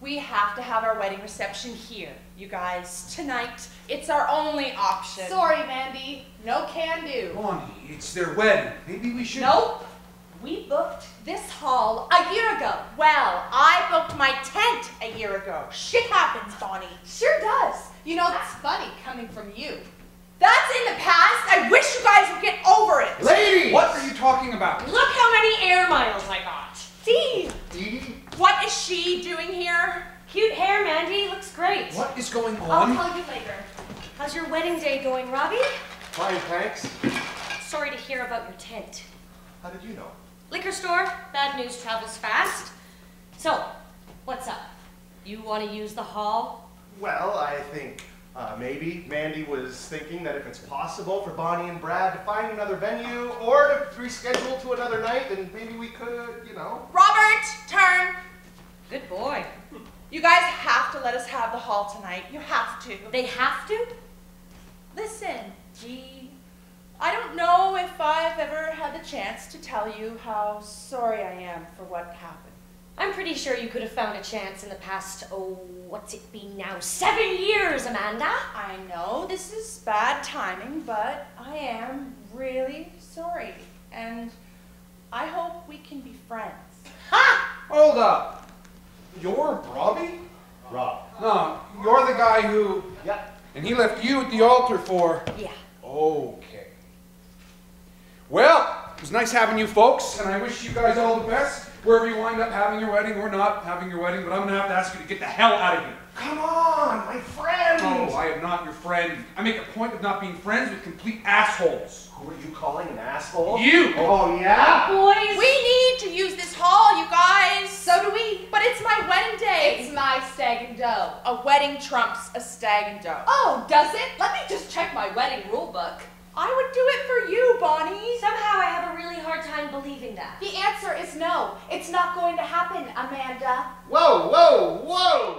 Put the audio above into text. We have to have our wedding reception here, you guys, tonight. It's our only option. Sorry, Mandy. No can do. Bonnie, it's their wedding. Maybe we should... Nope. We booked this hall a year ago. Well, I booked my tent a year ago. Shit happens, Bonnie. Sure does. You know, that's funny coming from you. That's in the past. I wish you guys would get over it. Ladies! What are you talking about? Look how many air miles I got. Steve! Edie? What is she doing here? Cute hair, Mandy. Looks great. What is going on? I'll call you later. How's your wedding day going, Robbie? Fine, thanks. Sorry to hear about your tent. How did you know? Liquor store. Bad news travels fast. So, what's up? You want to use the hall? Well, I think maybe Mandy was thinking that if it's possible for Bonnie and Brad to find another venue or to reschedule to another night, then maybe we could, you know. Robert, turn. Good boy. You guys have to let us have the hall tonight. You have to. They have to? Listen, Dee, I don't know if I've ever had the chance to tell you how sorry I am for what happened. I'm pretty sure you could have found a chance in the past, oh, what's it been now? 7 years, Amanda! I know this is bad timing, but I am really sorry. And I hope we can be friends. Ha! Hold up! You're Robbie? Rob. No, you're the guy who... Yeah. And he left you at the altar for... Yeah. Okay. Well, it was nice having you folks, and I wish you guys all the best, wherever you wind up having your wedding or not having your wedding, but I'm going to have to ask you to get the hell out of here. Come on, my friend! Oh, I am not your friend. I make a point of not being friends with complete assholes. Who are you calling an asshole? You! Oh, yeah? Boys, we need to use this hall, you guys. So do we. But it's my wedding day. It's my stag and doe. A wedding trumps a stag and doe. Oh, does it? Let me just check my wedding rule book. I would do it for you, Bonnie. Somehow I have a really hard time believing that. The answer is no. It's not going to happen, Amanda. Whoa, whoa, whoa!